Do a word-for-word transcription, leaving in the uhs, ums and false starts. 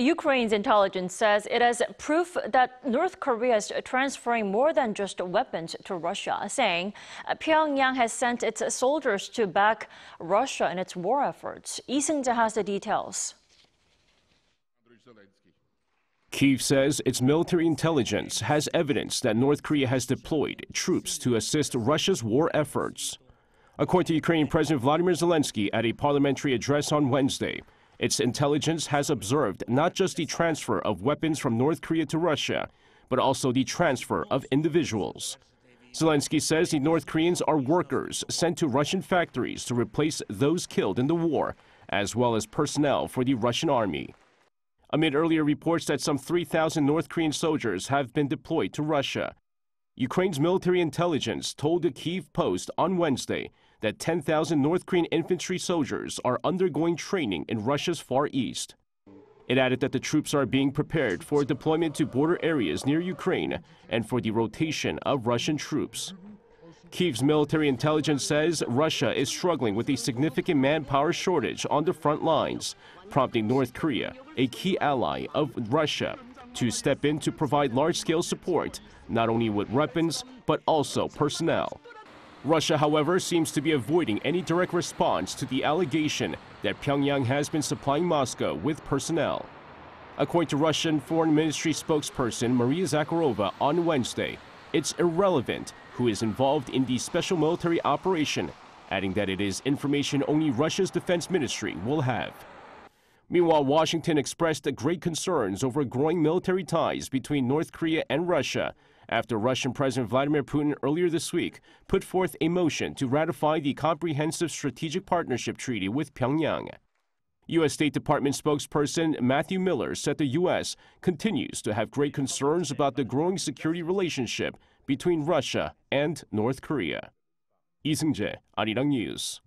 Ukraine's intelligence says it has proof that North Korea is transferring more than just weapons to Russia, saying Pyongyang has sent its soldiers to back Russia in its war efforts. Lee Seung-jae has the details. Kyiv says its military intelligence has evidence that North Korea has deployed troops to assist Russia's war efforts. According to Ukrainian President Volodymyr Zelenskyy at a parliamentary address on Wednesday, its intelligence has observed not just the transfer of weapons from North Korea to Russia, but also the transfer of individuals. Zelenskyy says the North Koreans are workers sent to Russian factories to replace those killed in the war, as well as personnel for the Russian army. Amid earlier reports that some three thousand North Korean soldiers have been deployed to Russia, Ukraine's military intelligence told the Kyiv Post on Wednesday that ten thousand North Korean infantry soldiers are undergoing training in Russia's Far East. It added that the troops are being prepared for deployment to border areas near Ukraine and for the rotation of Russian troops. Kyiv's military intelligence says Russia is struggling with a significant manpower shortage on the front lines, prompting North Korea, a key ally of Russia, to step in to provide large-scale support, not only with weapons, but also personnel. Russia, however, seems to be avoiding any direct response to the allegation that Pyongyang has been supplying Moscow with personnel. According to Russian Foreign Ministry spokesperson Maria Zakharova on Wednesday, it's irrelevant who is involved in the special military operation, adding that it is information only Russia's defense ministry will have. Meanwhile, Washington expressed great concerns over growing military ties between North Korea and Russia after Russian President Vladimir Putin earlier this week put forth a motion to ratify the Comprehensive Strategic Partnership Treaty with Pyongyang. U S. State Department spokesperson Matthew Miller said the U S continues to have great concerns about the growing security relationship between Russia and North Korea. Lee Seung-jae, Arirang News.